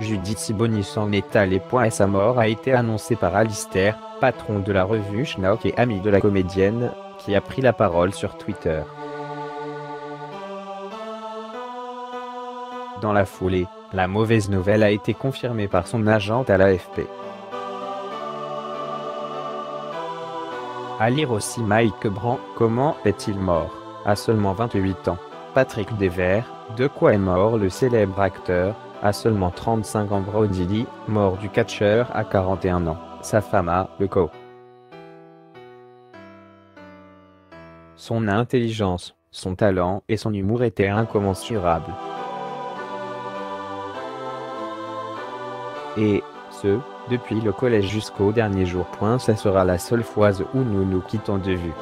Judith Siboni s'en est à les points et sa mort a été annoncée par Alistair, patron de la revue Schnauck et ami de la comédienne, qui a pris la parole sur Twitter. Dans la foulée, la mauvaise nouvelle a été confirmée par son agente à l'AFP. À lire aussi Mike Brand, comment est-il mort? À seulement 28 ans. Patrick Desvers, de quoi est mort le célèbre acteur? À seulement 35 ans. Brodzilli, mort du catcheur à 41 ans. Sa femme a le co. Son intelligence, son talent et son humour étaient incommensurables. Et, ce, depuis le collège jusqu'au dernier jour. Ça sera la seule fois où nous nous quittons de vue.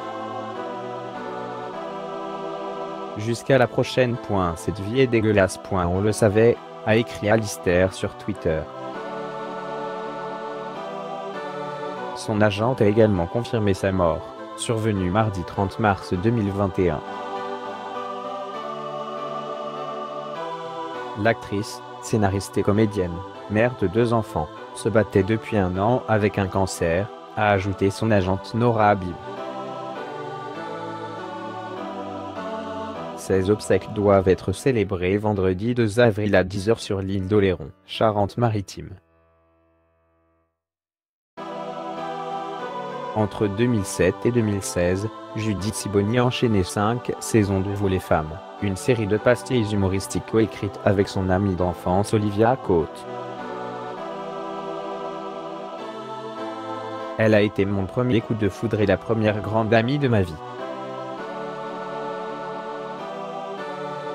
Jusqu'à la prochaine. Cette vie est dégueulasse. On le savait, a écrit Alistair sur Twitter. Son agente a également confirmé sa mort, survenue mardi 30 mars 2021. L'actrice, scénariste et comédienne, mère de 2 enfants, se battait depuis 1 an avec un cancer, a ajouté son agente Nora Habib. Ses obsèques doivent être célébrées vendredi 2 avril à 10 h sur l'île d'Oléron, Charente-Maritime. Entre 2007 et 2016, Judith Siboni a enchaîné 5 saisons de Vous les femmes, une série de pastilles humoristiques coécrites avec son amie d'enfance Olivia Côte. Elle a été mon premier coup de foudre et la première grande amie de ma vie.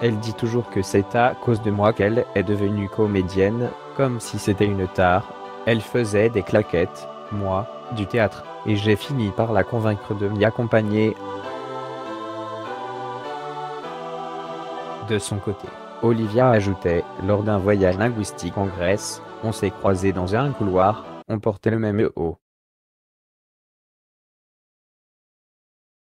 Elle dit toujours que c'est à cause de moi qu'elle est devenue comédienne, comme si c'était une tare. Elle faisait des claquettes, moi, du théâtre, et j'ai fini par la convaincre de m'y accompagner. De son côté, Olivia ajoutait, lors d'un voyage linguistique en Grèce, on s'est croisés dans un couloir, on portait le même haut.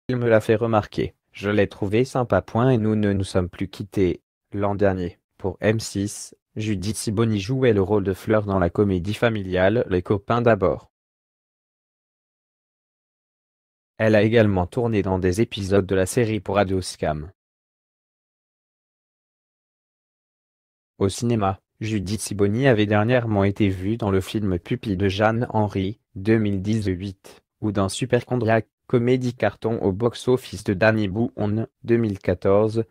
Il me l'a fait remarquer. Je l'ai trouvé sympa. Et nous ne nous sommes plus quittés. L'an dernier, pour M6, Judith Siboni jouait le rôle de Fleur dans la comédie familiale Les Copains d'abord. Elle a également tourné dans des épisodes de la série pour Radio Scam. Au cinéma, Judith Siboni avait dernièrement été vue dans le film Pupille de Jeanne-Henri, 2018, ou dans Super Condrac, comédie carton au box-office de Danny Boon, 2014,